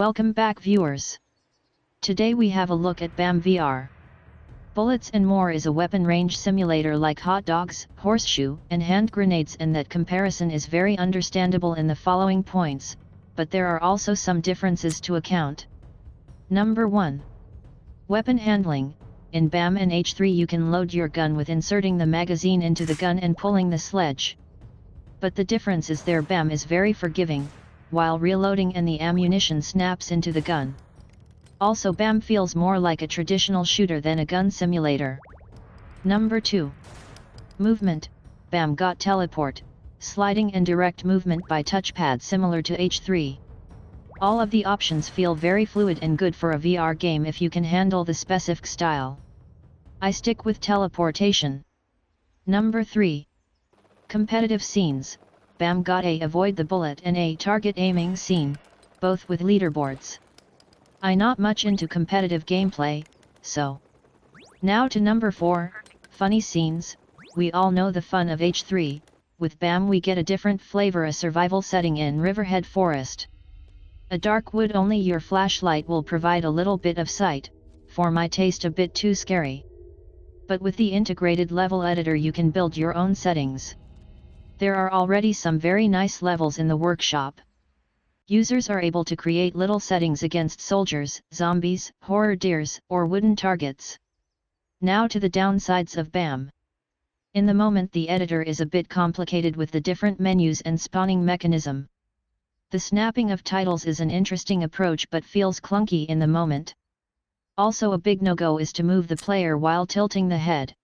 Welcome back, viewers. Today we have a look at BAM VR. Bullets and More is a weapon range simulator like hot dogs, horseshoe, and hand grenades, and that comparison is very understandable in the following points, but there are also some differences to account. Number 1. Weapon handling. In BAM and H3 you can load your gun with inserting the magazine into the gun and pulling the sledge. But the difference is there BAM is very forgiving, while reloading and the ammunition snaps into the gun. Also BAM feels more like a traditional shooter than a gun simulator. Number 2. Movement. BAM got teleport, sliding and direct movement by touchpad similar to H3. All of the options feel very fluid and good for a VR game if you can handle the specific style. I stick with teleportation. Number 3. Competitive scenes. BAM got a avoid the bullet and a target aiming scene, both with leaderboards. I not much into competitive gameplay, so. Now to number 4, funny scenes. We all know the fun of H3, with BAM we get a different flavor, a survival setting in Riverhead Forest. A dark wood, only your flashlight will provide a little bit of sight, for my taste a bit too scary. But with the integrated level editor you can build your own settings. There are already some very nice levels in the workshop. Users are able to create little settings against soldiers, zombies, horror deers, or wooden targets. Now to the downsides of BAM. In the moment the editor is a bit complicated with the different menus and spawning mechanism. The snapping of titles is an interesting approach but feels clunky in the moment. Also a big no-go is to move the player while tilting the head.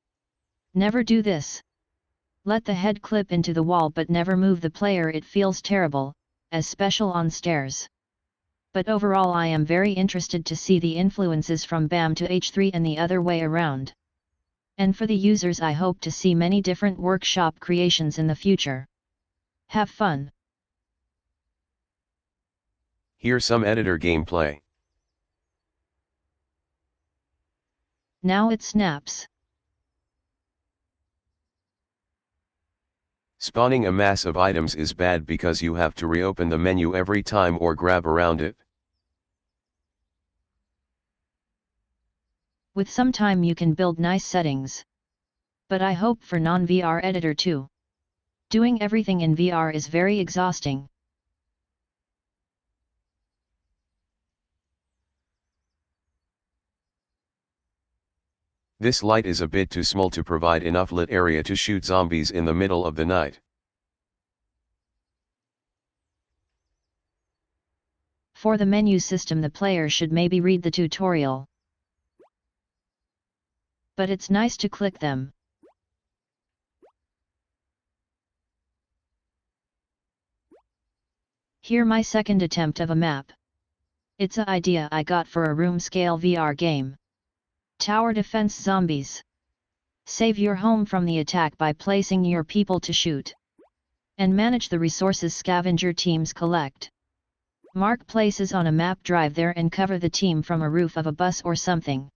Never do this. Let the head clip into the wall but never move the player, it feels terrible. As special on stairs. But overall I am very interested to see the influences from BAM to H3 and the other way around. And for the users I hope to see many different workshop creations in the future. Have fun! Here's some editor gameplay. Now it snaps. Spawning a mass of items is bad because you have to reopen the menu every time or grab around it. With some time you can build nice settings. But I hope for non-VR editor too. Doing everything in VR is very exhausting. This light is a bit too small to provide enough lit area to shoot zombies in the middle of the night. For the menu system the player should maybe read the tutorial. But it's nice to click them. Here my second attempt of a map. It's an idea I got for a room scale VR game. Tower defense zombies. Save your home from the attack by placing your people to shoot. And manage the resources scavenger teams collect. Mark places on a map, drive there and cover the team from a roof of a bus or something.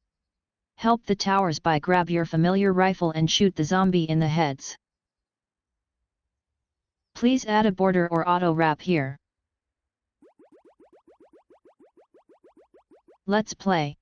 Help the towers by grab your familiar rifle and shoot the zombie in the heads. Please add a border or auto wrap here. Let's play.